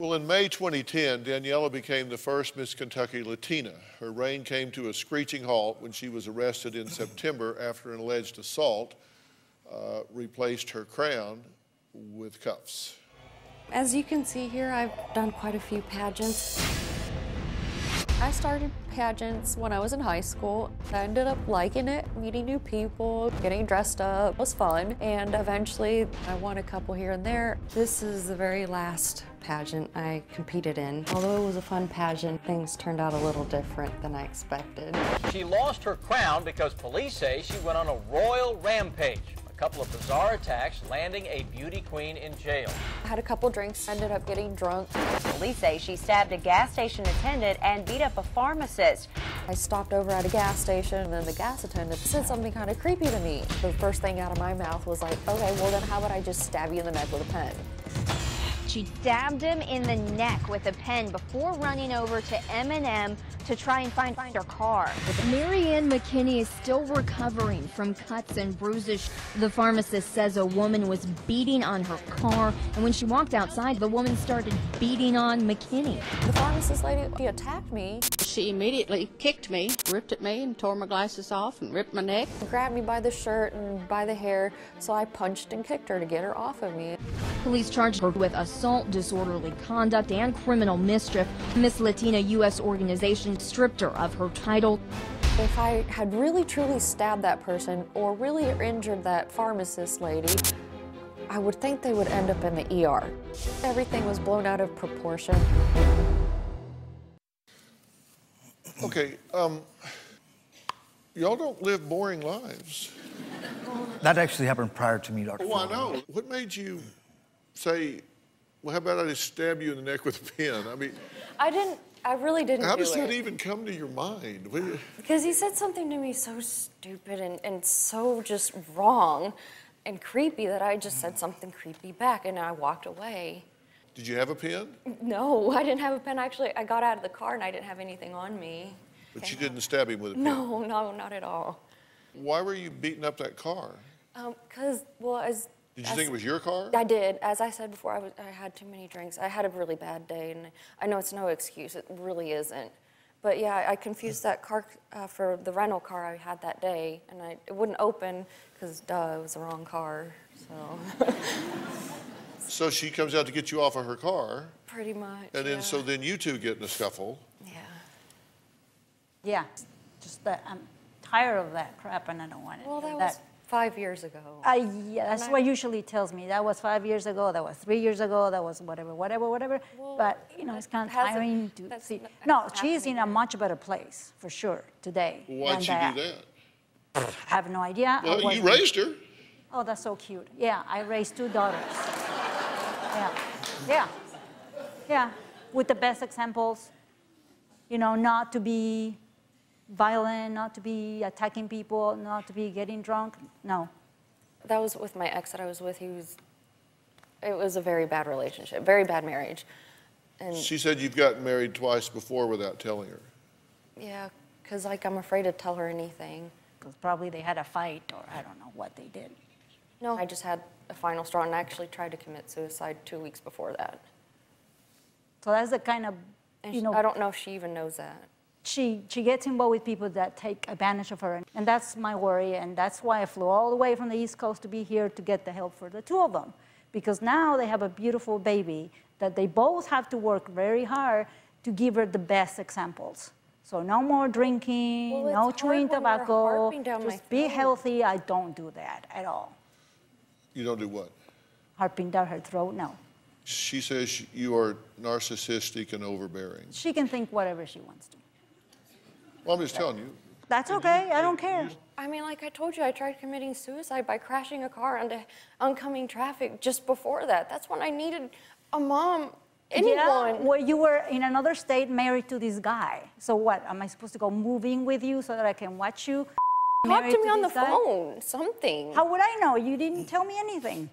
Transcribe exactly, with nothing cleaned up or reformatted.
Well, in May twenty ten, Daniela became the first Miss Kentucky Latina. Her reign came to a screeching halt when she was arrested in September after an alleged assault uh, replaced her crown with cuffs. As you can see here, I've done quite a few pageants. I started pageants when I was in high school. I ended up liking it, meeting new people, getting dressed up. It was fun, and eventually I won a couple here and there. This is the very last pageant I competed in. Although it was a fun pageant, things turned out a little different than I expected. She lost her crown because police say she went on a royal rampage. A couple of bizarre attacks, landing a beauty queen in jail. I had a couple drinks, ended up getting drunk. Police say she stabbed a gas station attendant and beat up a pharmacist. I stopped over at a gas station, and then the gas attendant said something kind of creepy to me. The first thing out of my mouth was like, okay, well then how about I just stab you in the neck with a pen? She stabbed him in the neck with a pen before running over to M and M to try and find, find her car. Mary Ann McKinney is still recovering from cuts and bruises. The pharmacist says a woman was beating on her car, and when she walked outside, the woman started beating on McKinney. The pharmacist lady, she attacked me. She immediately kicked me, ripped at me, and tore my glasses off and ripped my neck. She grabbed me by the shirt and by the hair, so I punched and kicked her to get her off of me. Police charged her with assault, disorderly conduct, and criminal mischief. Miss Latina U S Organization stripped her of her title. If I had really truly stabbed that person or really injured that pharmacist lady, I would think they would end up in the E R. Everything was blown out of proportion. Okay, um, y'all don't live boring lives. That actually happened prior to me, Doctor Oh, Ford. I know. What made you say, well, how about I just stab you in the neck with a pen? I mean, I didn't, I really didn't. How do does it. that even come to your mind? Because he said something to me so stupid and, and so just wrong and creepy that I just said something creepy back, and I walked away. Did you have a pen? No, I didn't have a pen. Actually, I got out of the car and I didn't have anything on me. But okay. You didn't stab him with a pen? No, no, not at all. Why were you beating up that car? Um, because, well, as... Did you as, think it was your car? I did. As I said before, I, was, I had too many drinks. I had a really bad day, and I know it's no excuse. It really isn't. But, yeah, I confused that car uh, for the rental car I had that day, and I, it wouldn't open because, duh, it was the wrong car, so... So she comes out to get you off of her car. Pretty much. And then, yeah. So then you two get in a scuffle. Yeah. Yeah. Just that I'm tired of that crap, and I don't want it. Well, that, that was five years ago. I, yeah, that's I, what usually tells me. That was five years ago. That was three years ago. That was whatever, whatever, whatever. Well, but you know, it's kind of tiring to see. No, she's in a much better place for sure today. Well, why'd she do that? I have no idea. Well, you raised her. Oh, that's so cute. Yeah, I raised two daughters. Yeah, yeah, yeah, with the best examples, you know, not to be violent, not to be attacking people, not to be getting drunk, no. That was with my ex that I was with. He was, it was a very bad relationship, very bad marriage. And she said you've gotten married twice before without telling her. Yeah, because, like, I'm afraid to tell her anything. Because probably they had a fight or I don't know what they did. No, I just had a final straw, and I actually tried to commit suicide two weeks before that. So that's the kind of, and you know... I don't know if she even knows that. She, she gets involved with people that take advantage of her, and that's my worry, and that's why I flew all the way from the East Coast to be here to get the help for the two of them, because now they have a beautiful baby that they both have to work very hard to give her the best examples. So no more drinking, well, no chewing tobacco, just be healthy. I don't do that at all. You don't do what? Harping down her throat, no. She says you are narcissistic and overbearing. She can think whatever she wants to. Well, I'm just telling you. That's okay, I don't care. I mean, like I told you, I tried committing suicide by crashing a car into oncoming traffic just before that. That's when I needed a mom, anyone. Yeah, well, you were in another state married to this guy. So what, am I supposed to go moving with you so that I can watch you? Talk to me on the phone, something. How would I know? You didn't tell me anything.